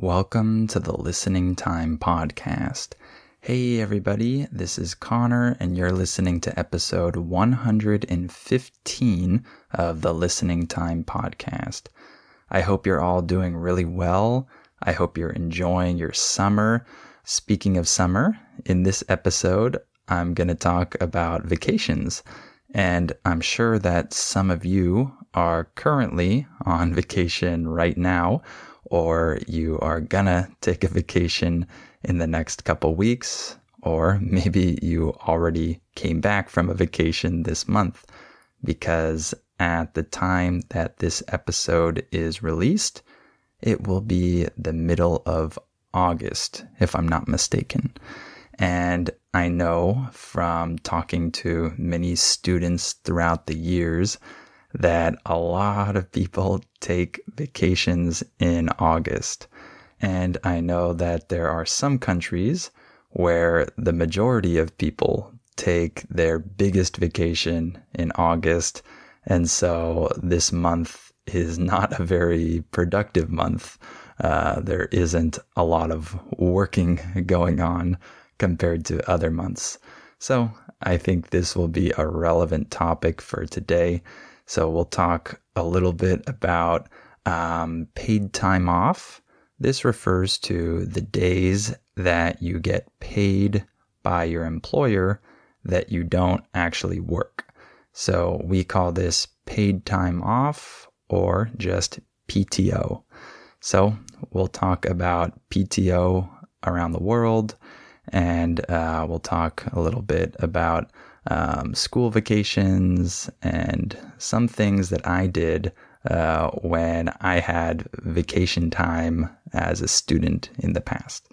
Welcome to the Listening Time Podcast. Hey everybody, this is Connor and you're listening to episode 115 of the Listening Time Podcast. I hope you're all doing really well. I hope you're enjoying your summer. Speaking of summer, in this episode, I'm going to talk about vacations. And I'm sure that some of you are currently on vacation right now, or you are gonna take a vacation in the next couple weeks, or maybe you already came back from a vacation this month, because at the time that this episode is released, it will be the middle of August, if I'm not mistaken. And I know from talking to many students throughout the years that a lot of people take vacations in August. And I know that there are some countries where the majority of people take their biggest vacation in August. And so this month is not a very productive month. There isn't a lot of working going on compared to other months. So I think this will be a relevant topic for today. So we'll talk a little bit about paid time off. This refers to the days that you get paid by your employer that you don't actually work. So we call this paid time off, or just PTO. So we'll talk about PTO around the world. And we'll talk a little bit about school vacations and some things that I did when I had vacation time as a student in the past.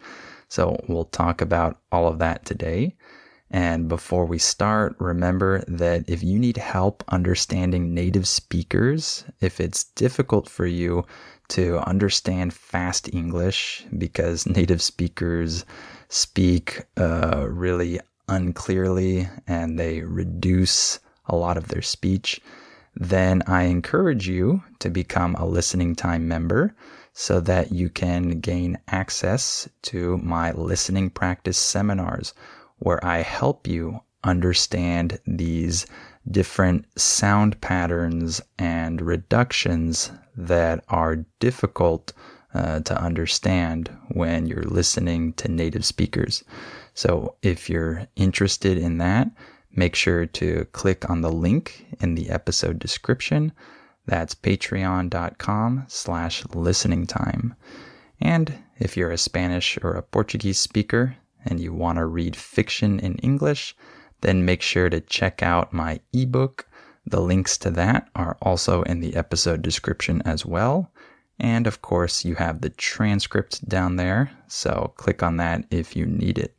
So we'll talk about all of that today. And before we start, remember that if you need help understanding native speakers, if it's difficult for you to understand fast English because native speakers speak really unclearly and they reduce a lot of their speech, then I encourage you to become a Listening Time member so that you can gain access to my listening practice seminars, where I help you understand these different sound patterns and reductions that are difficult to understand when you're listening to native speakers. So if you're interested in that, make sure to click on the link in the episode description. That's patreon.com/listeningtime. And if you're a Spanish or a Portuguese speaker and you want to read fiction in English, then make sure to check out my ebook. The links to that are also in the episode description as well. And of course, you have the transcript down there, so click on that if you need it.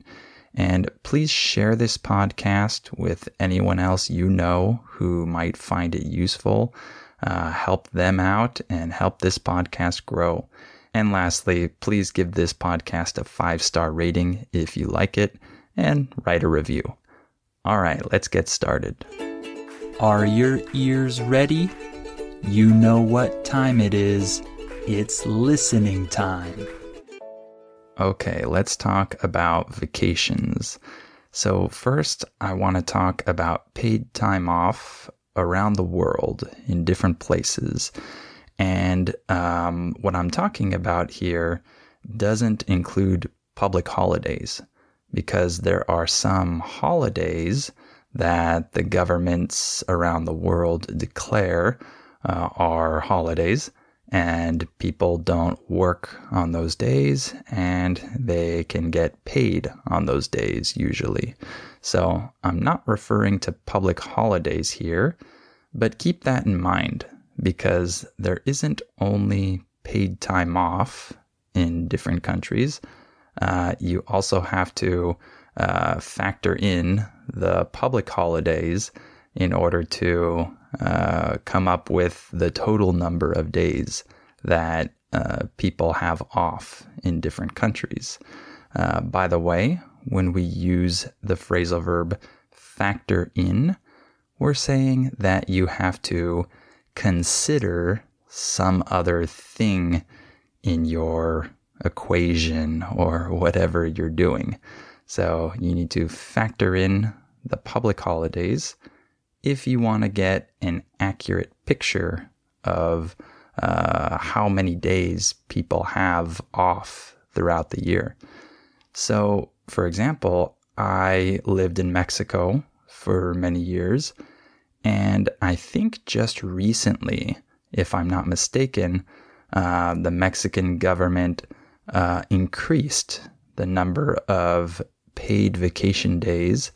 And please share this podcast with anyone else you know who might find it useful. Help them out and help this podcast grow. And lastly, please give this podcast a 5-star rating if you like it, and write a review. All right, let's get started. Are your ears ready? You know what time it is. It's listening time. Okay, let's talk about vacations. So first, I want to talk about paid time off around the world in different places. And what I'm talking about here doesn't include public holidays, because there are some holidays that the governments around the world declare are holidays, and people don't work on those days, and they can get paid on those days usually. So I'm not referring to public holidays here, but keep that in mind, because there isn't only paid time off in different countries. You also have to factor in the public holidays in order to come up with the total number of days that people have off in different countries. By the way, when we use the phrasal verb factor in, we're saying that you have to consider some other thing in your equation or whatever you're doing. So you need to factor in the public holidays if you want to get an accurate picture of how many days people have off throughout the year. So, for example, I lived in Mexico for many years, and I think just recently, if I'm not mistaken, the Mexican government increased the number of paid vacation days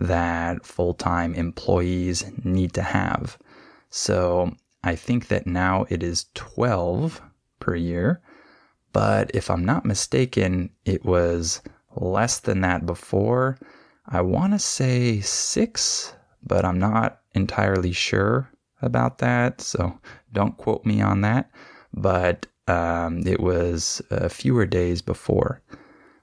that full-time employees need to have. So I think that now it is 12 per year, but if I'm not mistaken, it was less than that before. I want to say 6, but I'm not entirely sure about that, so don't quote me on that, but it was fewer days before.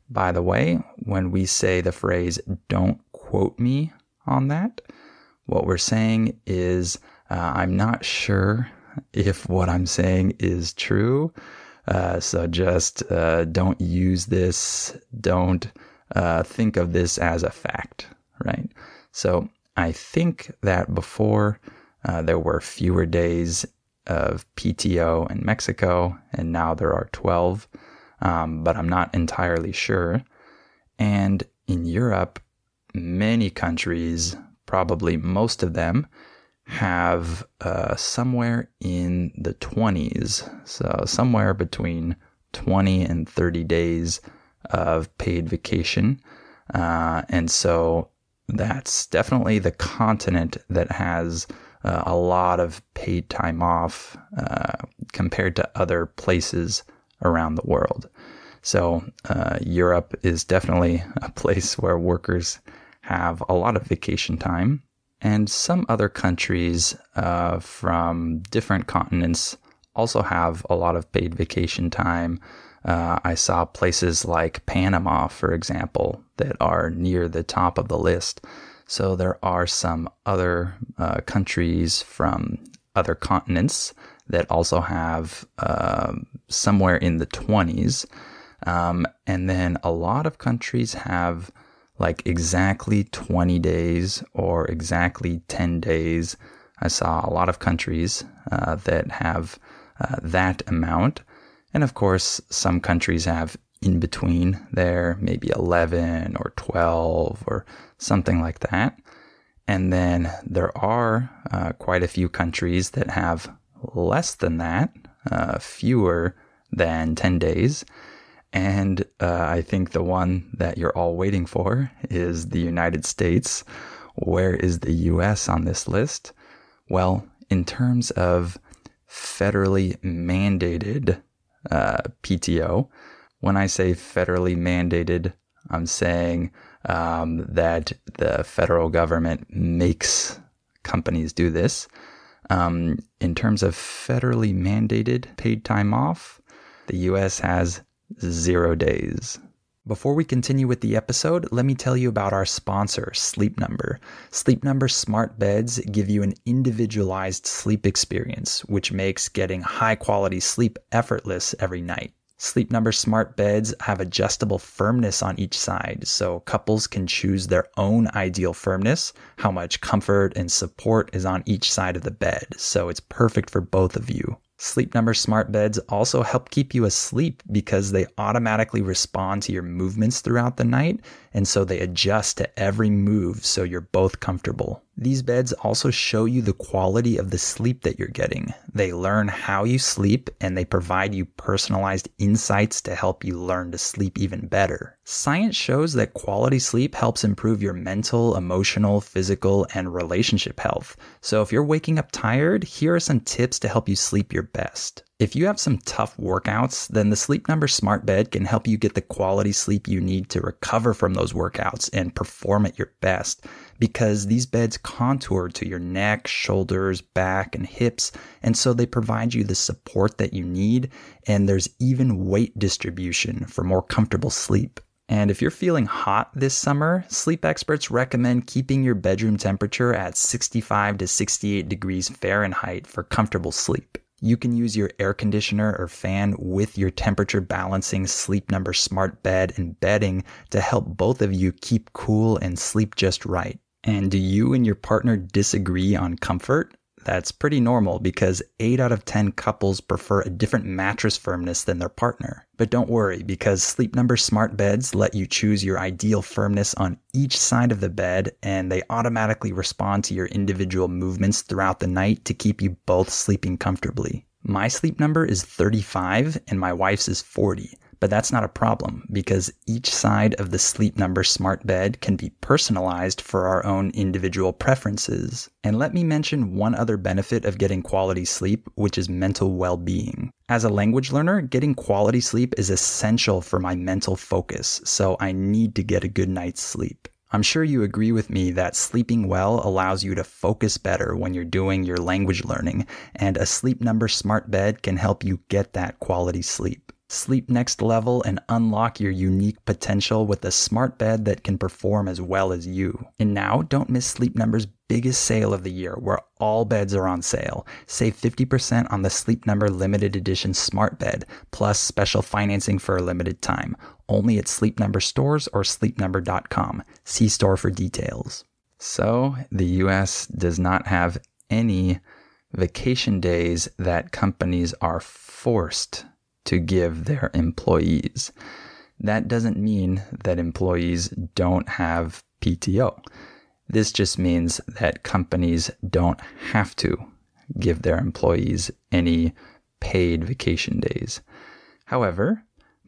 By the way, when we say the phrase, don't quote me on that, what we're saying is, I'm not sure if what I'm saying is true, so just don't use this, don't think of this as a fact, right? So I think that before there were fewer days of PTO in Mexico, and now there are 12, but I'm not entirely sure. And in Europe, many countries, probably most of them, have somewhere in the 20s, so somewhere between 20 and 30 days of paid vacation, and so that's definitely the continent that has a lot of paid time off compared to other places around the world. So Europe is definitely a place where workers have a lot of vacation time. And some other countries from different continents also have a lot of paid vacation time. I saw places like Panama, for example, that are near the top of the list. So there are some other countries from other continents that also have somewhere in the 20s. And then a lot of countries have like exactly 20 days or exactly 10 days. I saw a lot of countries that have that amount. And of course, some countries have in between there, maybe 11 or 12 or something like that. And then there are quite a few countries that have less than that, fewer than 10 days. And I think the one that you're all waiting for is the United States. Where is the U.S. on this list? Well, in terms of federally mandated PTO, when I say federally mandated, I'm saying that the federal government makes companies do this. In terms of federally mandated paid time off, the U.S. has 0 days. Before we continue with the episode, let me tell you about our sponsor, Sleep Number. Sleep Number smart beds give you an individualized sleep experience, which makes getting high-quality sleep effortless every night. Sleep Number smart beds have adjustable firmness on each side, so couples can choose their own ideal firmness, how much comfort and support is on each side of the bed, so it's perfect for both of you. Sleep Number smart beds also help keep you asleep because they automatically respond to your movements throughout the night, and so they adjust to every move so you're both comfortable. These beds also show you the quality of the sleep that you're getting. They learn how you sleep, and they provide you personalized insights to help you learn to sleep even better. Science shows that quality sleep helps improve your mental, emotional, physical, and relationship health. So if you're waking up tired, here are some tips to help you sleep your best. If you have some tough workouts, then the Sleep Number smart bed can help you get the quality sleep you need to recover from those workouts and perform at your best, because these beds contour to your neck, shoulders, back, and hips, and so they provide you the support that you need, and there's even weight distribution for more comfortable sleep. And if you're feeling hot this summer, sleep experts recommend keeping your bedroom temperature at 65 to 68 degrees Fahrenheit for comfortable sleep. You can use your air conditioner or fan with your temperature balancing Sleep Number smart bed and bedding to help both of you keep cool and sleep just right. And do you and your partner disagree on comfort? That's pretty normal because 8 out of 10 couples prefer a different mattress firmness than their partner. But don't worry, because Sleep Number smart beds let you choose your ideal firmness on each side of the bed, and they automatically respond to your individual movements throughout the night to keep you both sleeping comfortably. My Sleep Number is 35 and my wife's is 40. But that's not a problem because each side of the Sleep Number smart bed can be personalized for our own individual preferences. And let me mention one other benefit of getting quality sleep, which is mental well-being. As a language learner, getting quality sleep is essential for my mental focus, so I need to get a good night's sleep. I'm sure you agree with me that sleeping well allows you to focus better when you're doing your language learning, and a Sleep Number smart bed can help you get that quality sleep. Sleep next level and unlock your unique potential with a smart bed that can perform as well as you. And now, don't miss Sleep Number's biggest sale of the year, where all beds are on sale. Save 50% on the Sleep Number limited edition smart bed, plus special financing for a limited time. Only at Sleep Number stores or sleepnumber.com. See store for details. So, the US does not have any vacation days that companies are forced to give their employees. That doesn't mean that employees don't have PTO. This just means that companies don't have to give their employees any paid vacation days. However,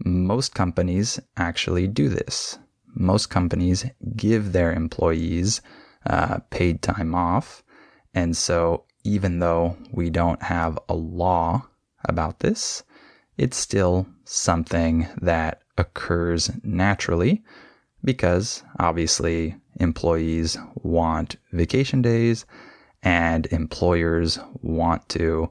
most companies actually do this. Most companies give their employees paid time off. And so even though we don't have a law about this, it's still something that occurs naturally because obviously employees want vacation days and employers want to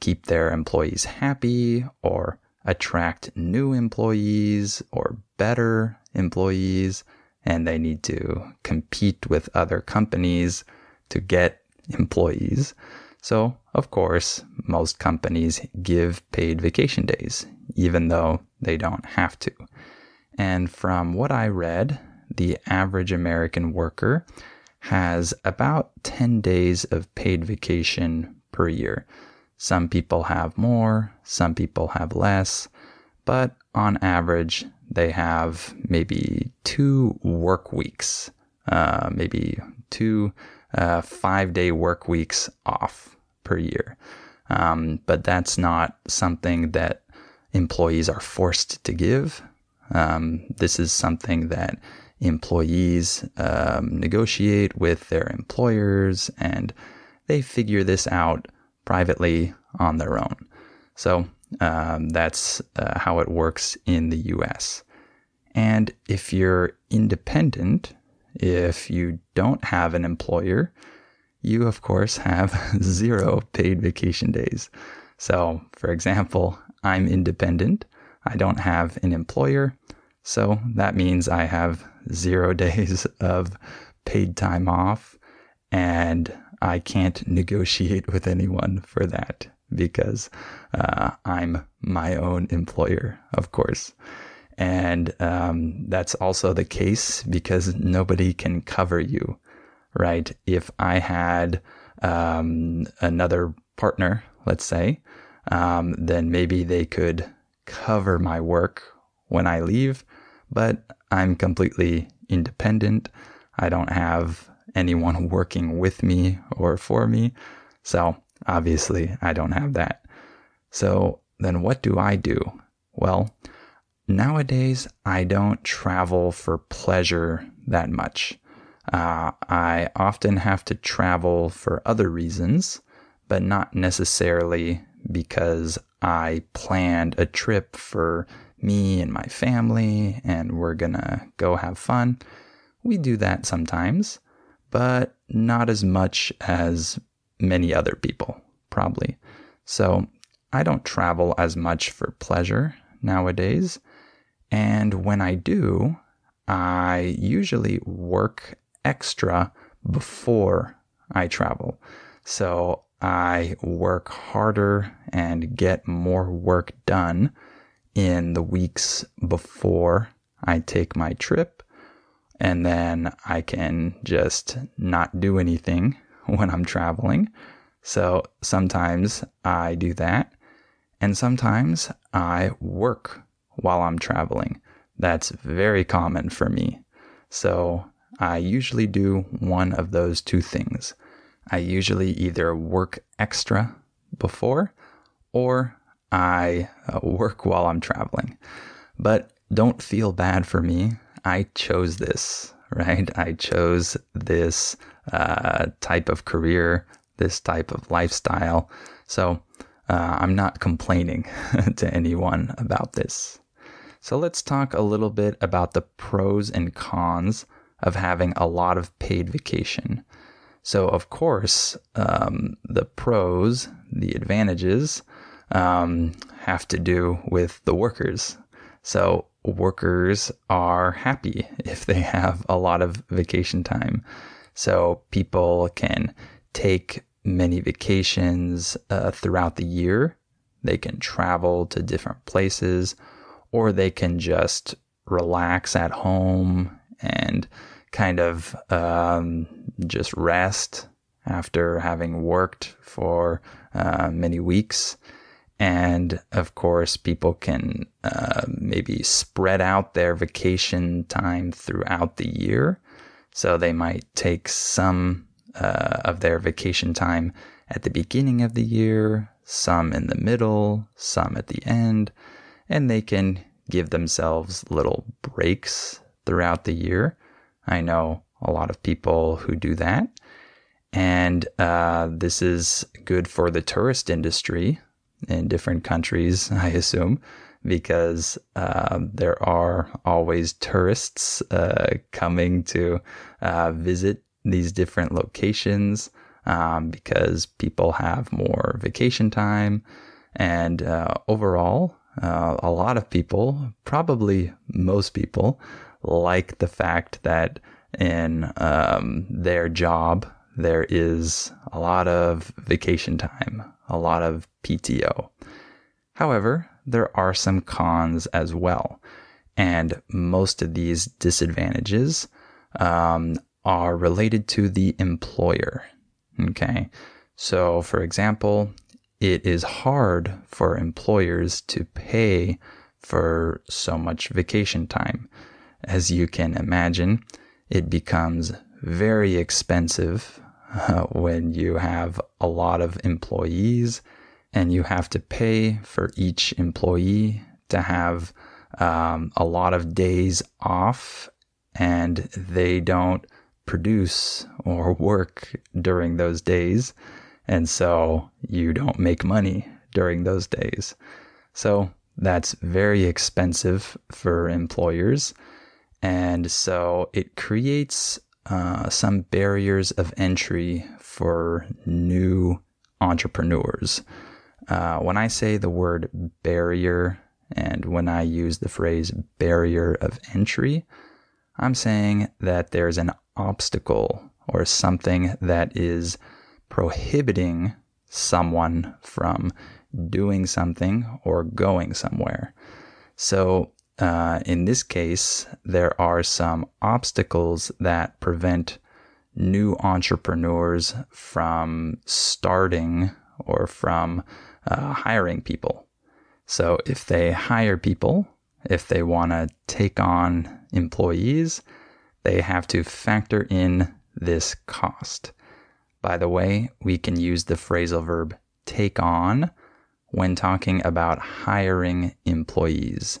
keep their employees happy or attract new employees or better employees, and they need to compete with other companies to get employees. So, of course, most companies give paid vacation days, even though they don't have to. And from what I read, the average American worker has about 10 days of paid vacation per year. Some people have more, some people have less, but on average, they have maybe 2 work weeks, maybe 2 5-day work weeks off per year. But that's not something that employees are forced to give. This is something that employees negotiate with their employers, and they figure this out privately on their own. So that's how it works in the US. And if you're independent, if you don't have an employer, you of course have 0 paid vacation days. So for example, I'm independent. I don't have an employer. So that means I have 0 days of paid time off, and I can't negotiate with anyone for that because I'm my own employer, of course. And that's also the case because nobody can cover you, right? If I had another partner, let's say, then maybe they could cover my work when I leave, but I'm completely independent. I don't have anyone working with me or for me. So obviously I don't have that. So then what do I do? Well, nowadays, I don't travel for pleasure that much. I often have to travel for other reasons, but not necessarily because I planned a trip for me and my family and we're gonna go have fun. We do that sometimes, but not as much as many other people, probably. So I don't travel as much for pleasure nowadays. And when I do, I usually work extra before I travel. So I work harder and get more work done in the weeks before I take my trip, and then I can just not do anything when I'm traveling. So sometimes I do that, and sometimes I work while I'm traveling. That's very common for me. So I usually do one of those two things. I usually either work extra before or I work while I'm traveling. But don't feel bad for me. I chose this, right? I chose this type of career, this type of lifestyle. So I'm not complaining to anyone about this. So let's talk a little bit about the pros and cons of having a lot of paid vacation. So of course, the pros, the advantages, have to do with the workers. So workers are happy if they have a lot of vacation time. So people can take many vacations throughout the year. They can travel to different places, or they can just relax at home and kind of just rest after having worked for many weeks. And of course, people can maybe spread out their vacation time throughout the year. So they might take some of their vacation time at the beginning of the year, some in the middle, some at the end, and they can give themselves little breaks throughout the year. I know a lot of people who do that, and this is good for the tourist industry in different countries, I assume, because there are always tourists coming to visit these different locations because people have more vacation time. And overall, a lot of people, probably most people, like the fact that in their job, there is a lot of vacation time, a lot of PTO. However, there are some cons as well. And most of these disadvantages are related to the employer. Okay. So for example, it is hard for employers to pay for so much vacation time. As you can imagine, it becomes very expensive when you have a lot of employees, and you have to pay for each employee to have a lot of days off, and they don't produce or work during those days. And so you don't make money during those days. So that's very expensive for employers. And so it creates some barriers of entry for new entrepreneurs. When I say the word barrier and when I use the phrase barrier of entry, I'm saying that there's an obstacle or something that is prohibiting someone from doing something or going somewhere. So in this case, there are some obstacles that prevent new entrepreneurs from starting or from hiring people. So if they hire people, if they want to take on employees, they have to factor in this cost. By the way, we can use the phrasal verb take on when talking about hiring employees.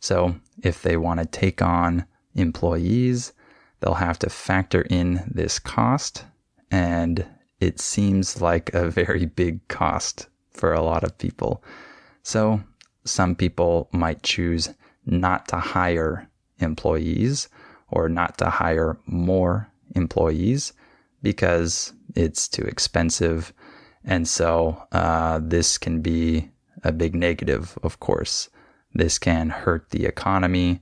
So if they want to take on employees, they'll have to factor in this cost. And it seems like a very big cost for a lot of people. So some people might choose not to hire employees or not to hire more employees because it's too expensive. And so this can be a big negative, of course. This can hurt the economy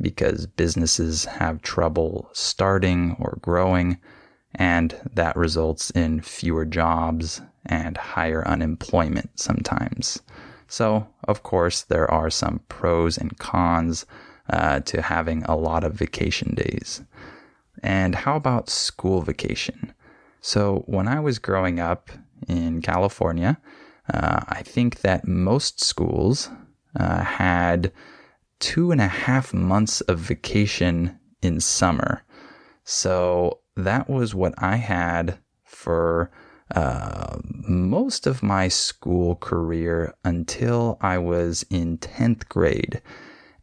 because businesses have trouble starting or growing, and that results in fewer jobs and higher unemployment sometimes. So, of course, there are some pros and cons to having a lot of vacation days. And how about school vacation? So when I was growing up in California, I think that most schools had 2.5 months of vacation in summer. So that was what I had for most of my school career until I was in 10th grade.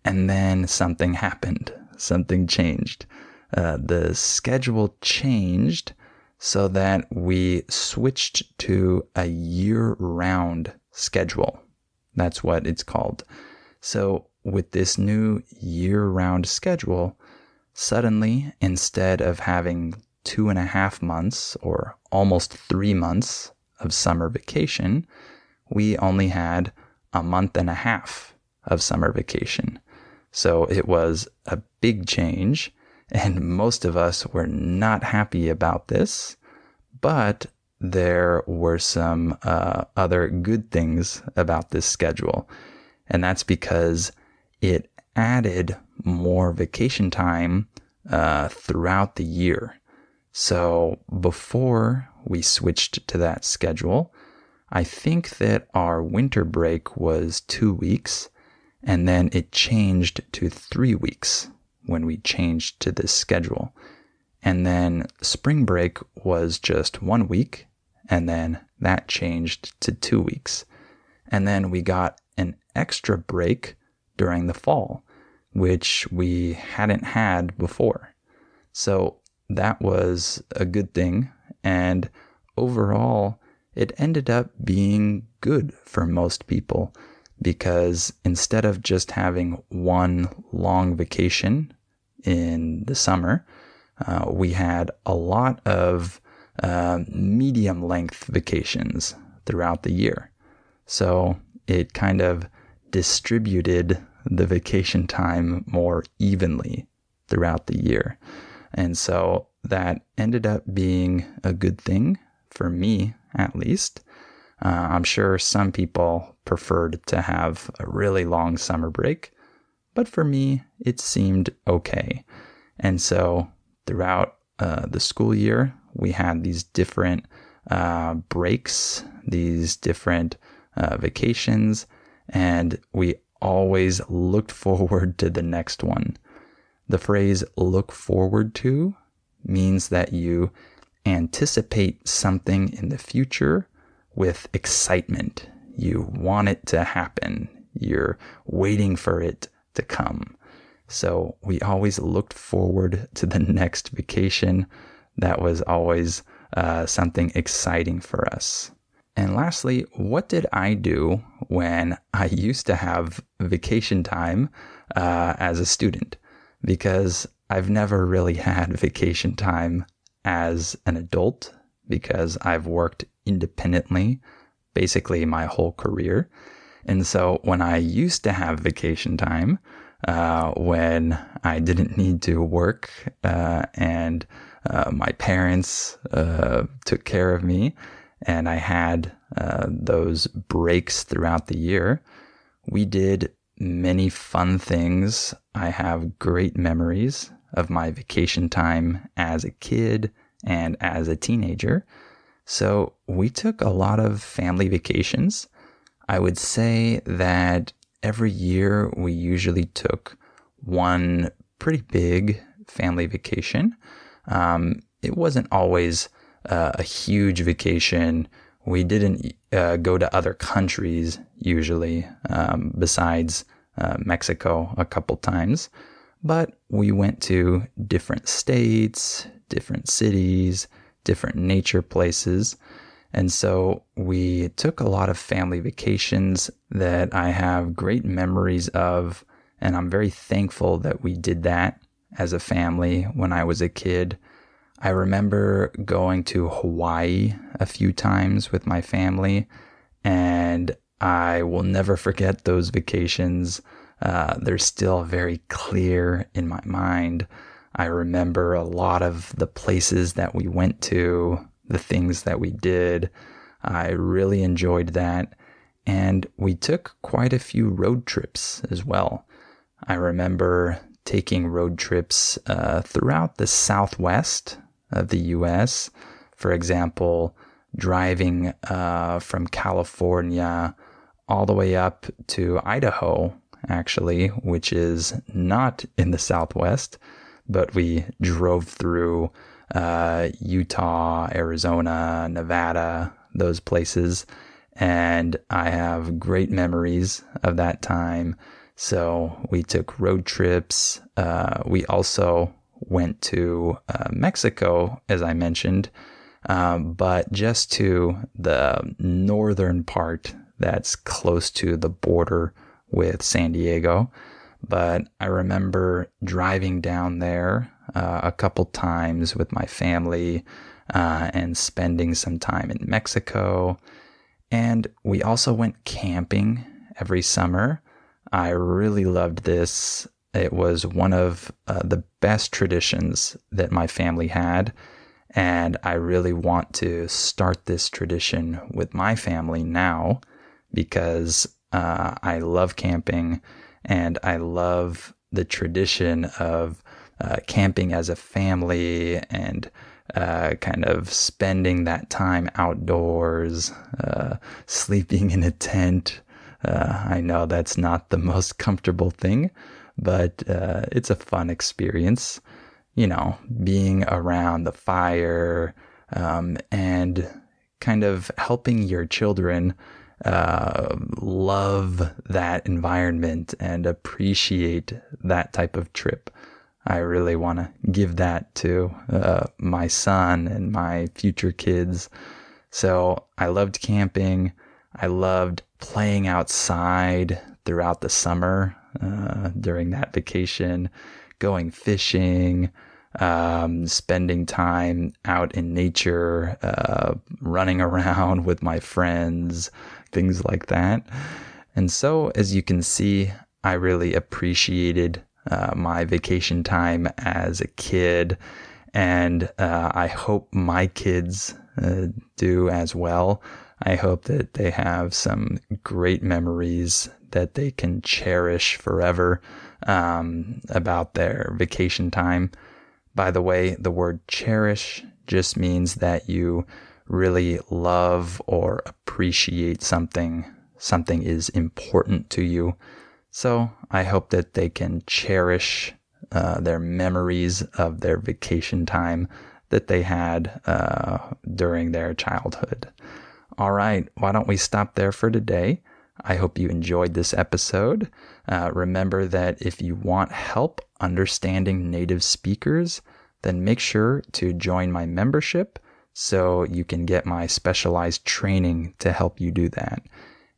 And then something happened. Something changed. The schedule changed so that we switched to a year-round schedule. That's what it's called. So with this new year-round schedule, suddenly, instead of having 2.5 months or almost 3 months of summer vacation, we only had a month and a half of summer vacation. So it was a big change. And most of us were not happy about this, but there were some other good things about this schedule. And that's because it added more vacation time throughout the year. So before we switched to that schedule, I think that our winter break was 2 weeks, and then it changed to 3 weeks when we changed to this schedule. And then spring break was just 1 week, and then that changed to 2 weeks. And then we got an extra break during the fall, which we hadn't had before. So that was a good thing, and overall it ended up being good for most people, because instead of just having one long vacation in the summer, we had a lot of medium-length vacations throughout the year. So it kind of distributed the vacation time more evenly throughout the year. And so that ended up being a good thing, for me at least. I'm sure some people preferred to have a really long summer break, but for me, it seemed okay. And so throughout the school year, we had these different breaks, these different vacations, and we always looked forward to the next one. The phrase "look forward to" means that you anticipate something in the future with excitement. You want it to happen. You're waiting for it to come. So we always looked forward to the next vacation. That was always something exciting for us. And lastly, what did I do when I used to have vacation time as a student? Because I've never really had vacation time as an adult, because I've worked independently basically my whole career. And so when I used to have vacation time, when I didn't need to work and my parents took care of me, and I had those breaks throughout the year, we did many fun things. I have great memories of my vacation time as a kid and as a teenager. So we took a lot of family vacations. I would say that every year we usually took one pretty big family vacation. It wasn't always a huge vacation. We didn't go to other countries usually, besides Mexico a couple times. But we went to different states, different cities, different nature places. And so we took a lot of family vacations that I have great memories of. And I'm very thankful that we did that as a family when I was a kid. I remember going to Hawaii a few times with my family, and I will never forget those vacations. They're still very clear in my mind. I remember a lot of the places that we went to, the things that we did. I really enjoyed that. And we took quite a few road trips as well. I remember taking road trips throughout the southwest of the U.S. For example, driving from California all the way up to Idaho, actually, which is not in the southwest, but we drove through Utah, Arizona, Nevada, those places. And I have great memories of that time. So we took road trips. We also went to Mexico, as I mentioned, but just to the northern part that's close to the border with San Diego. But I remember driving down there a couple times with my family and spending some time in Mexico. And we also went camping every summer. I really loved this. It was one of the best traditions that my family had. And I really want to start this tradition with my family now because I love camping and I love the tradition of camping as a family and kind of spending that time outdoors, sleeping in a tent. I know that's not the most comfortable thing, but it's a fun experience, you know, being around the fire and kind of helping your children love that environment and appreciate that type of trip. I really want to give that to my son and my future kids. So I loved camping. I loved playing outside throughout the summer during that vacation, going fishing, spending time out in nature, running around with my friends, things like that. And so, as you can see, I really appreciated my vacation time as a kid, and I hope my kids do as well. I hope that they have some great memories that they can cherish forever about their vacation time. By the way, the word cherish just means that you really love or appreciate something. Something is important to you. So I hope that they can cherish their memories of their vacation time that they had during their childhood. All right, why don't we stop there for today? I hope you enjoyed this episode. Remember that if you want help understanding native speakers, then make sure to join my membership so you can get my specialized training to help you do that.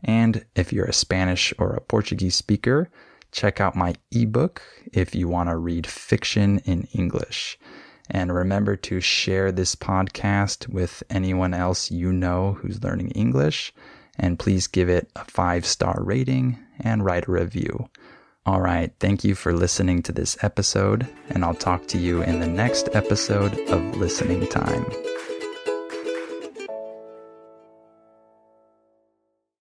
And if you're a Spanish or a Portuguese speaker, check out my ebook if you want to read fiction in English. And remember to share this podcast with anyone else you know who's learning English. And please give it a 5-star rating and write a review. All right, thank you for listening to this episode, and I'll talk to you in the next episode of Listening Time.